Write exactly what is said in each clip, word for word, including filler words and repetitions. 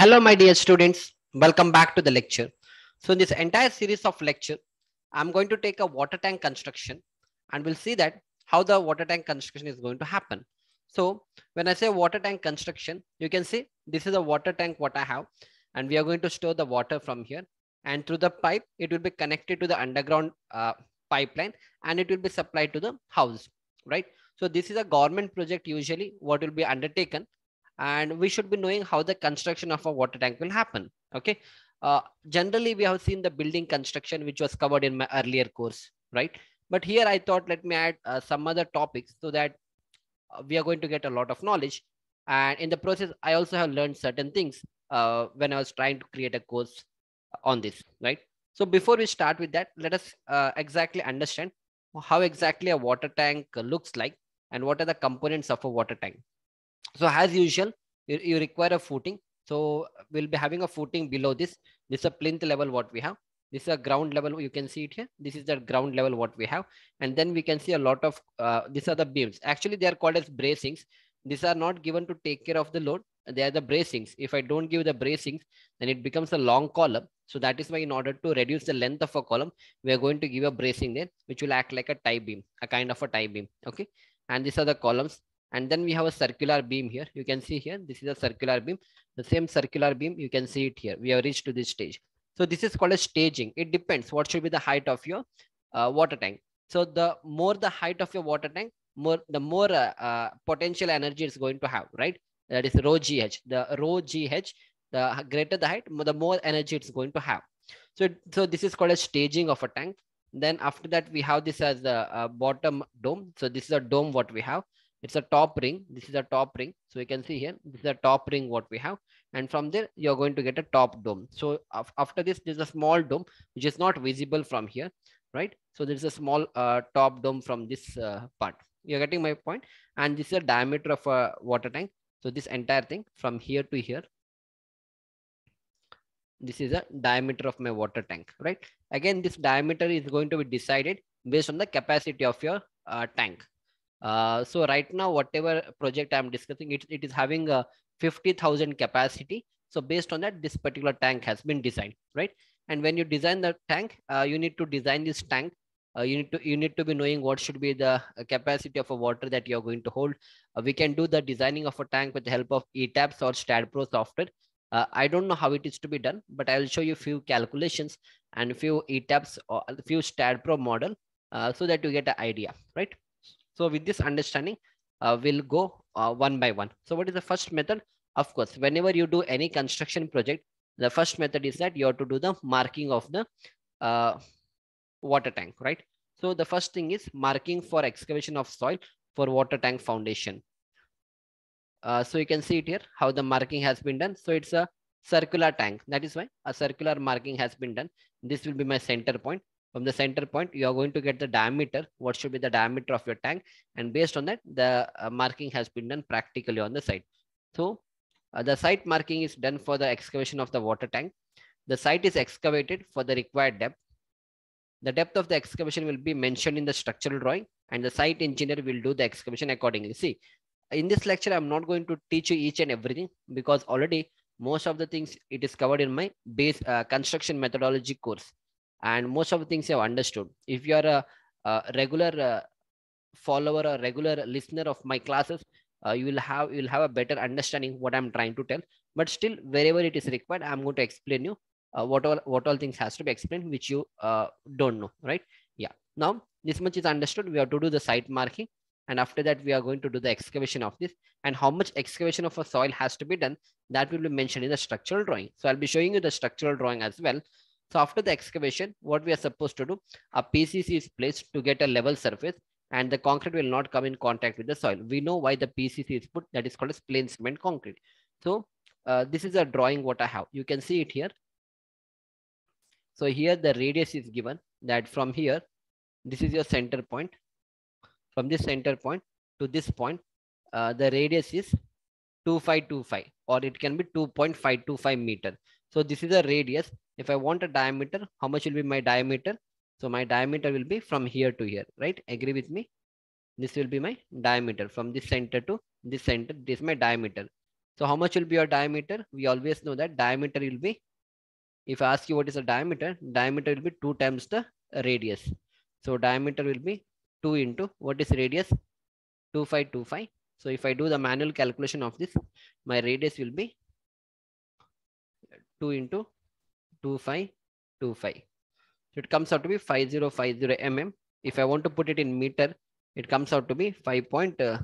Hello, my dear students. Welcome back to the lecture. So in this entire series of lecture, I'm going to take a water tank construction and we'll see that how the water tank construction is going to happen. So when I say water tank construction, you can see this is a water tank what I have, and we are going to store the water from here, and through the pipe, it will be connected to the underground uh, pipeline and it will be supplied to the house, right? So this is a government project usually what will be undertaken. And we should be knowing how the construction of a water tank will happen. Okay. Uh, generally, we have seen the building construction, which was covered in my earlier course, right? But here I thought, let me add uh, some other topics so that uh, we are going to get a lot of knowledge. And in the process, I also have learned certain things uh, when I was trying to create a course on this, right? So before we start with that, let us uh, exactly understand how exactly a water tank looks like and what are the components of a water tank. So as usual, you, you require a footing. So we'll be having a footing below this. This is a plinth level what we have. This is a ground level. You can see it here. This is the ground level what we have. And then we can see a lot of, uh, these are the beams. Actually, they are called as bracings. These are not given to take care of the load. They are the bracings. If I don't give the bracings, then it becomes a long column. So that is why in order to reduce the length of a column, we are going to give a bracing there, which will act like a tie beam, a kind of a tie beam. Okay. And these are the columns. And then we have a circular beam here. You can see here, this is a circular beam, the same circular beam. You can see it here. We have reached to this stage. So this is called a staging. It depends what should be the height of your uh, water tank. So the more the height of your water tank, more the more uh, uh, potential energy it's going to have, right? That is rho G H. The rho G H, the greater the height, the more energy it's going to have. So, so this is called a staging of a tank. Then after that, we have this as the uh, bottom dome. So this is a dome what we have. It's a top ring. This is a top ring. So you can see here, this is a top ring what we have. And from there, you're going to get a top dome. So af after this, there's a small dome, which is not visible from here, right? So there's a small uh, top dome from this uh, part. You're getting my point? And this is a diameter of a water tank. So this entire thing from here to here, this is a diameter of my water tank, right? Again, this diameter is going to be decided based on the capacity of your uh, tank. Uh, so right now, whatever project I'm discussing, it, it is having a fifty thousand capacity. So based on that, this particular tank has been designed, right? And when you design the tank, uh, you need to design this tank. Uh, you need to you need to be knowing what should be the capacity of a water that you're going to hold. Uh, we can do the designing of a tank with the help of E TABS or STAAD.Pro software. Uh, I don't know how it is to be done, but I'll show you a few calculations and a few E TABS or a few STAAD.Pro model uh, so that you get an idea, right? So with this understanding, uh, we'll go uh, one by one. So what is the first method? Of course, whenever you do any construction project, the first method is that you have to do the marking of the uh, water tank, right? So the first thing is marking for excavation of soil for water tank foundation. Uh, so you can see it here, how the marking has been done. So it's a circular tank. That is why a circular marking has been done. This will be my center point. From the center point, you are going to get the diameter, what should be the diameter of your tank. And based on that, the uh, marking has been done practically on the site. So uh, the site marking is done for the excavation of the water tank. The site is excavated for the required depth. The depth of the excavation will be mentioned in the structural drawing, and the site engineer will do the excavation accordingly. See, in this lecture, I'm not going to teach you each and everything because already most of the things it is covered in my base uh, construction methodology course. And most of the things you have understood. If you are a, a regular uh, follower or regular listener of my classes, uh, you will have you'll have a better understanding what I'm trying to tell. But still, wherever it is required, I'm going to explain you uh, what all what all things has to be explained, which you uh, don't know, right? Yeah. Now this much is understood. We have to do the site marking, and after that, we are going to do the excavation of this. And how much excavation of a soil has to be done, that will be mentioned in the structural drawing. So I'll be showing you the structural drawing as well. So after the excavation, what we are supposed to do, a P C C is placed to get a level surface and the concrete will not come in contact with the soil. We know why the P C C is put, that is called as plain cement concrete. So uh, this is a drawing what I have. You can see it here. So here the radius is given that from here, this is your center point. From this center point to this point, uh, the radius is two five two five or it can be two point five two five meter. So this is a radius. If I want a diameter, how much will be my diameter? So my diameter will be from here to here, right? Agree with me? This will be my diameter from this center to this center. This is my diameter. So how much will be your diameter? We always know that diameter will be, if I ask you what is the diameter, diameter will be two times the radius. So diameter will be two into, what is radius? two five two five. So if I do the manual calculation of this, my radius will be two into two five two five. So it comes out to be five thousand fifty millimeters. If I want to put it in meter, it comes out to be five point. Uh,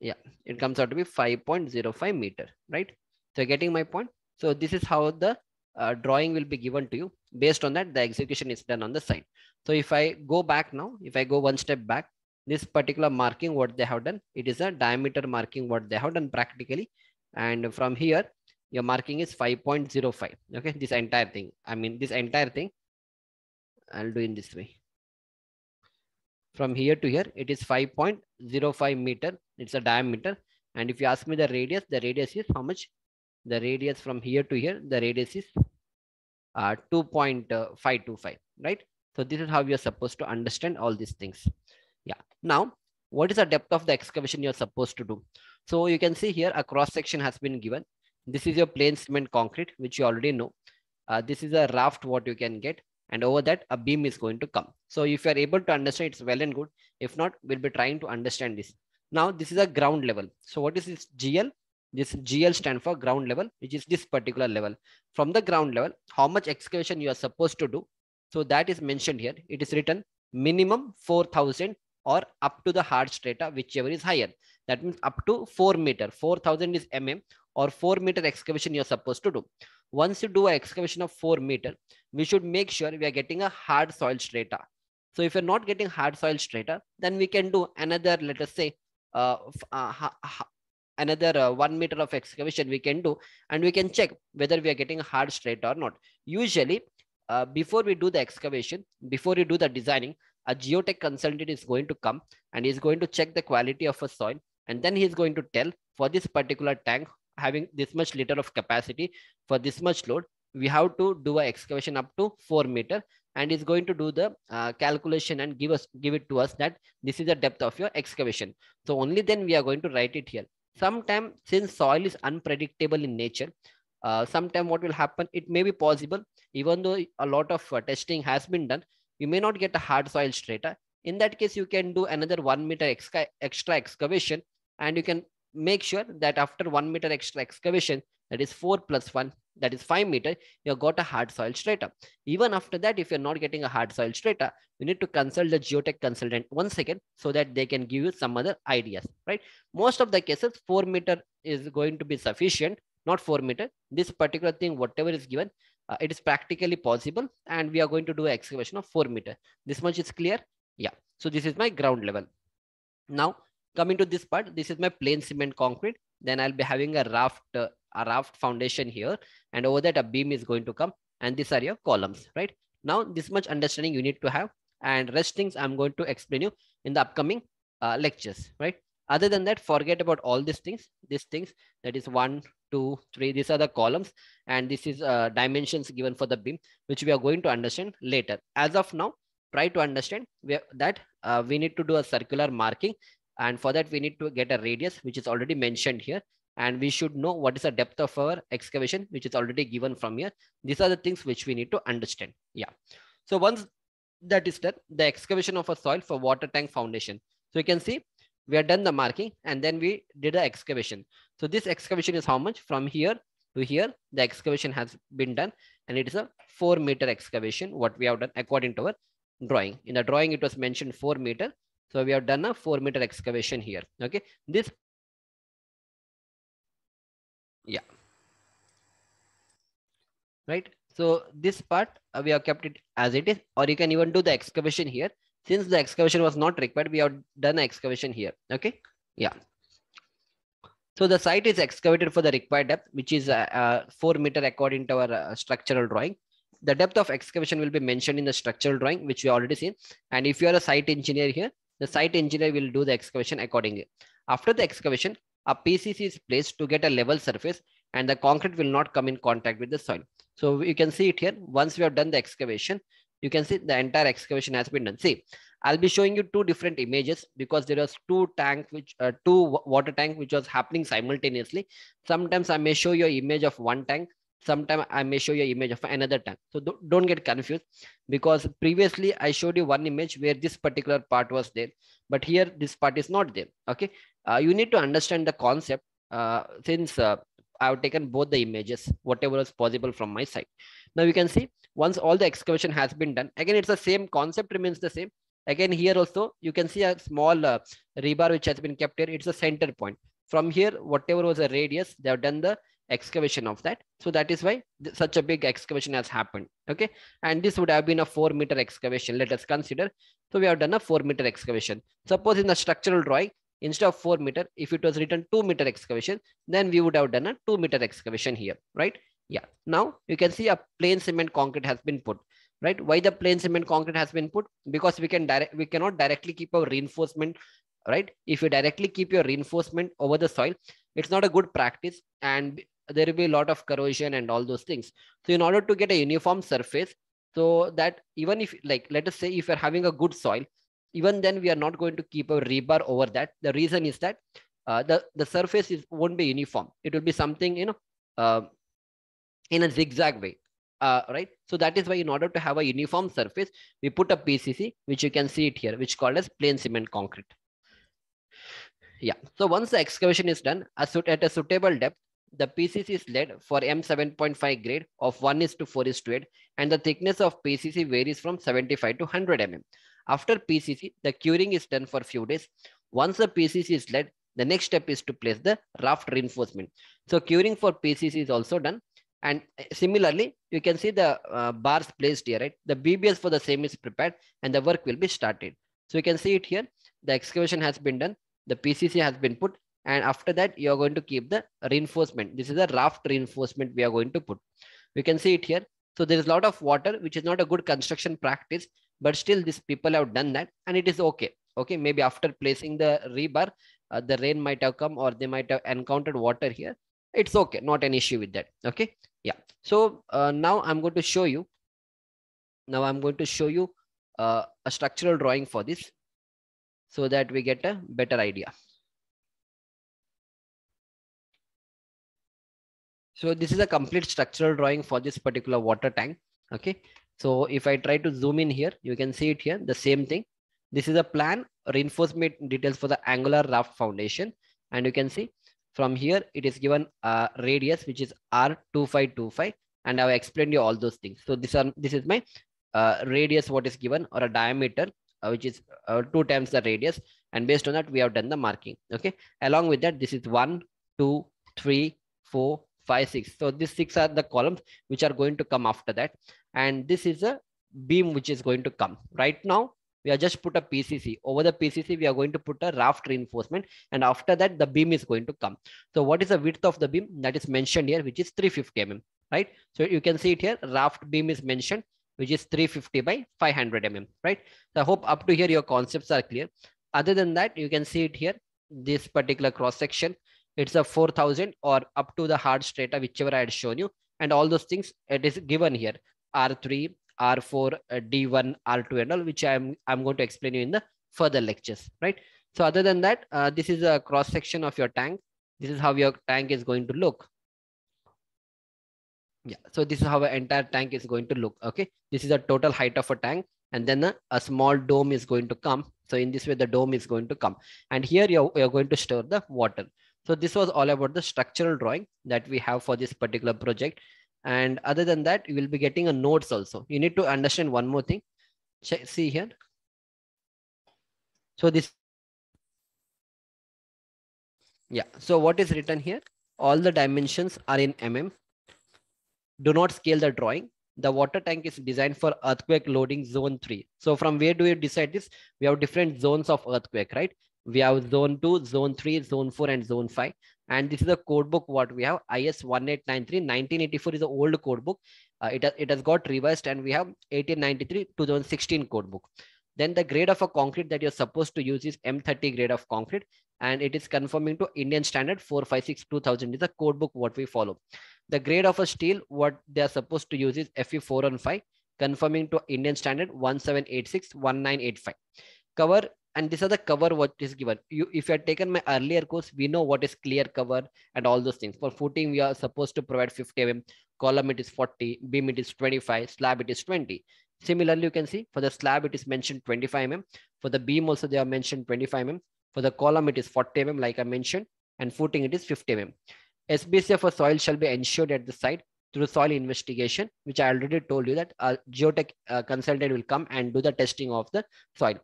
yeah, it comes out to be five point zero five meter, right? So getting my point. So this is how the uh, drawing will be given to you. Based on that, the execution is done on the site. So if I go back now, if I go one step back, this particular marking what they have done, it is a diameter marking what they have done practically. And from here, your marking is five point zero five. Okay, this entire thing. I mean, this entire thing. I'll do in this way. From here to here, it is five point zero five meter. It's a diameter. And if you ask me the radius, the radius is how much? The radius from here to here, the radius is uh, two point five two five, right? So this is how you're supposed to understand all these things. Yeah. Now, what is the depth of the excavation you're supposed to do? So you can see here a cross section has been given. This is your plain cement concrete, which you already know. Uh, this is a raft what you can get. And over that, a beam is going to come. So if you are able to understand, it's well and good. If not, we'll be trying to understand this. Now, this is a ground level. So what is this G L? This G L stands for ground level, which is this particular level. From the ground level, how much excavation you are supposed to do? So that is mentioned here. It is written minimum four thousand or up to the hard strata, whichever is higher. That means up to four meter. four thousand is mm or four meter excavation you are supposed to do. Once you do an excavation of four meter, we should make sure we are getting a hard soil strata. So if you're not getting hard soil strata, then we can do another, let us say, uh, uh, ha, ha, another uh, one meter of excavation we can do, and we can check whether we are getting hard strata or not. Usually, uh, before we do the excavation, before you do the designing, a geotech consultant is going to come and he's going to check the quality of a soil, and then he's going to tell for this particular tank, having this much liter of capacity for this much load, we have to do an excavation up to four meter, and is going to do the uh, calculation and give us give it to us that this is the depth of your excavation. So only then we are going to write it here. Sometime since soil is unpredictable in nature, uh, sometime what will happen, it may be possible, even though a lot of uh, testing has been done, you may not get a hard soil strata. In that case, you can do another one meter exca extra excavation, and you can make sure that after one meter extra excavation, that is four plus one, that is five meter, you've got a hard soil strata. Even after that, if you're not getting a hard soil strata, you need to consult the geotech consultant once again, so that they can give you some other ideas, right? Most of the cases, four meter is going to be sufficient, not four meter. This particular thing, whatever is given, uh, it is practically possible, and we are going to do an excavation of four meter. This much is clear. Yeah. So this is my ground level. Now, coming to this part, this is my plain cement concrete. Then I'll be having a raft, uh, a raft foundation here, and over that a beam is going to come. And these are your columns, right? Now, this much understanding you need to have, and rest things I'm going to explain you in the upcoming uh, lectures, right? Other than that, forget about all these things. These things, that is one, two, three. These are the columns, and this is uh, dimensions given for the beam, which we are going to understand later. As of now, try to understand where, that uh, we need to do a circular marking. And for that, we need to get a radius, which is already mentioned here. And we should know what is the depth of our excavation, which is already given from here. These are the things which we need to understand. Yeah. So once that is done, the excavation of a soil for water tank foundation. So you can see we have done the marking, and then we did the excavation. So this excavation is how much? From here to here, the excavation has been done. And it is a four meter excavation, what we have done according to our drawing. In the drawing, it was mentioned four meter. So we have done a four meter excavation here. Okay. This. Yeah. Right. So this part uh, we have kept it as it is, or you can even do the excavation here. Since the excavation was not required, we have done an excavation here. Okay. Yeah. So the site is excavated for the required depth, which is uh, uh, four meter according to our uh, structural drawing. The depth of excavation will be mentioned in the structural drawing, which we already seen. And if you are a site engineer here, the site engineer will do the excavation accordingly. After the excavation, a P C C is placed to get a level surface, and the concrete will not come in contact with the soil. So you can see it here. Once we have done the excavation, you can see the entire excavation has been done. See, I'll be showing you two different images because there was two tank which uh, two water tank which was happening simultaneously. Sometimes I may show you an image of one tank. Sometimes I may show you an image of another tank. So don't get confused, because previously I showed you one image where this particular part was there, but here this part is not there. Okay, uh, you need to understand the concept uh, since uh, I've taken both the images, whatever is possible from my side. Now you can see once all the excavation has been done, again, it's the same concept remains the same. Again, here also, you can see a small uh, rebar which has been kept here. It's a center point. From here, whatever was a radius, they have done the excavation of that. So that is why th such a big excavation has happened. Okay. And this would have been a four meter excavation. Let us consider. So we have done a four meter excavation. Suppose in the structural drawing, instead of four meter, if it was written two meter excavation, then we would have done a two meter excavation here, right? Yeah. Now you can see a plain cement concrete has been put. Right? Why the plain cement concrete has been put? Because we can direct, we cannot directly keep our reinforcement, right? If you directly keep your reinforcement over the soil, it's not a good practice, and there will be a lot of corrosion and all those things. So in order to get a uniform surface, so that even if, like, let us say if you're having a good soil, even then we are not going to keep a rebar over that. The reason is that uh, the, the surface is, won't be uniform. It will be something, you know, uh, in a zigzag way. Uh, right. So that is why in order to have a uniform surface, we put a P C C, which you can see it here, which called as plain cement concrete. Yeah. So once the excavation is done at a suitable depth, the P C C is laid for M seven point five grade of one is to four is to eight, and the thickness of P C C varies from seventy-five to one hundred millimeters. After P C C, the curing is done for a few days. Once the P C C is laid, the next step is to place the raft reinforcement. So curing for P C C is also done. And similarly, you can see the uh, bars placed here, right? The B B S for the same is prepared and the work will be started. So you can see it here. The excavation has been done. The P C C has been put. And after that, you're going to keep the reinforcement. This is a raft reinforcement we are going to put. We can see it here. So there is a lot of water, which is not a good construction practice, but still these people have done that and it is okay. Okay, maybe after placing the rebar, uh, the rain might have come or they might have encountered water here. It's okay, not an issue with that. Okay. Yeah. So uh, now I'm going to show you. Now I'm going to show you uh, a structural drawing for this so that we get a better idea. So this is a complete structural drawing for this particular water tank. Okay. So if I try to zoom in here, you can see it here. The same thing. This is a plan, reinforcement details for the angular raft foundation. And you can see from here, it is given a radius, which is R twenty-five twenty-five, and I've explained you all those things. So this, are, this is my uh, radius, what is given, or a diameter, uh, which is uh, two times the radius. And based on that, we have done the marking. Okay. Along with that, this is one, two, three, four, five, six. So these six are the columns which are going to come after that. And this is a beam which is going to come. Right now, we are just put a P C C. Over the P C C, we are going to put a raft reinforcement. And after that, the beam is going to come. So what is the width of the beam that is mentioned here, which is three hundred fifty millimeters, right? So you can see it here, raft beam is mentioned, which is three hundred fifty by five hundred millimeters, right? So I hope up to here, your concepts are clear. Other than that, you can see it here, this particular cross section, it's a four thousand or up to the hard strata, whichever I had shown you. And all those things, it is given here, R three, R four, uh, D one, R two and all, which I'm, I'm going to explain you in the further lectures, right? So other than that, uh, this is a cross section of your tank. This is how your tank is going to look. Yeah. So this is how an entire tank is going to look. Okay. This is a total height of a tank. And then a, a small dome is going to come. So in this way, the dome is going to come. And here you're, you're going to store the water. So this was all about the structural drawing that we have for this particular project. And other than that, you will be getting a notes also. You need to understand one more thing. Check, see here. So this. Yeah. So what is written here? All the dimensions are in mm. Do not scale the drawing. The water tank is designed for earthquake loading zone three. So from where do you decide this? We have different zones of earthquake, right? We have zone two, zone three, zone four, and zone five. And this is the code book what we have, I S eighteen ninety-three. nineteen eighty-four is the old code book. Uh, it, has, it has got revised and we have eighteen ninety-three to twenty sixteen code book. Then the grade of a concrete that you're supposed to use is M thirty grade of concrete. And it is conforming to Indian standard four fifty-six two thousand is the code book what we follow. The grade of a steel, what they are supposed to use is F E four fifteen. conforming to Indian standard one seven eight six dash one nine eight five. Cover, and these are the cover what is given. You, if you had taken my earlier course, we know what is clear cover and all those things. For footing, we are supposed to provide fifty millimeters, column it is forty, beam it is twenty-five, slab it is twenty. Similarly, you can see for the slab, it is mentioned twenty-five millimeters. For the beam also, they are mentioned twenty-five millimeters. For the column, it is forty millimeters, like I mentioned, and footing, it is fifty millimeters. S B C for soil shall be ensured at the site through soil investigation, which I already told you that a geotech uh, consultant will come and do the testing of the soil.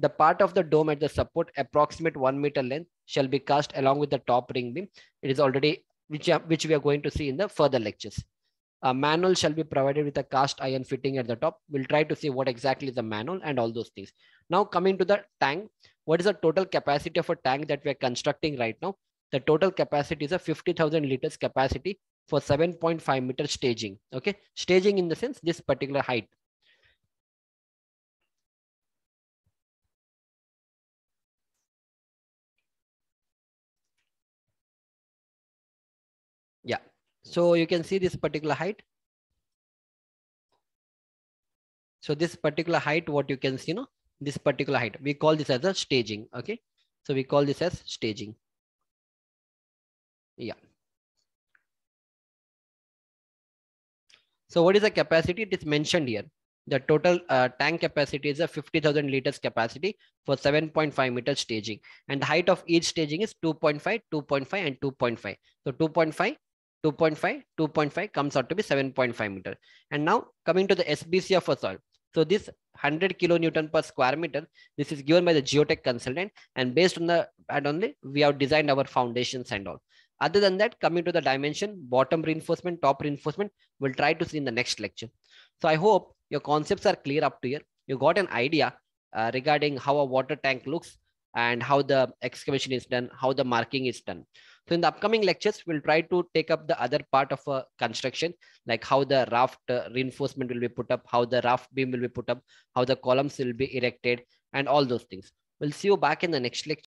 The part of the dome at the support approximate one meter length shall be cast along with the top ring beam. It is already, which, which we are going to see in the further lectures. A manual shall be provided with a cast iron fitting at the top. We'll try to see what exactly is the manual and all those things. Now coming to the tank, what is the total capacity of a tank that we are constructing right now? The total capacity is a fifty thousand liters capacity for seven point five meter staging. Okay, staging in the sense this particular height. Yeah. So you can see this particular height. So this particular height, what you can see, you know, this particular height, we call this as a staging. Okay. So we call this as staging. Yeah. So what is the capacity? It is mentioned here. The total uh, tank capacity is a fifty thousand liters capacity for seven point five meter staging. And the height of each staging is two point five, two point five and two point five. So two point five, two point five, two point five comes out to be seven point five meter. And now coming to the S B C of a soil. So this one hundred kilonewton per square meter, this is given by the geotech consultant, and based on the and only we have designed our foundations and all. Other than that, coming to the dimension, bottom reinforcement, top reinforcement, we'll try to see in the next lecture. So I hope your concepts are clear up to here. You got an idea uh, regarding how a water tank looks and how the excavation is done, how the marking is done. So in the upcoming lectures, we'll try to take up the other part of a construction, like how the raft uh, reinforcement will be put up, how the raft beam will be put up, how the columns will be erected, and all those things. We'll see you back in the next lecture.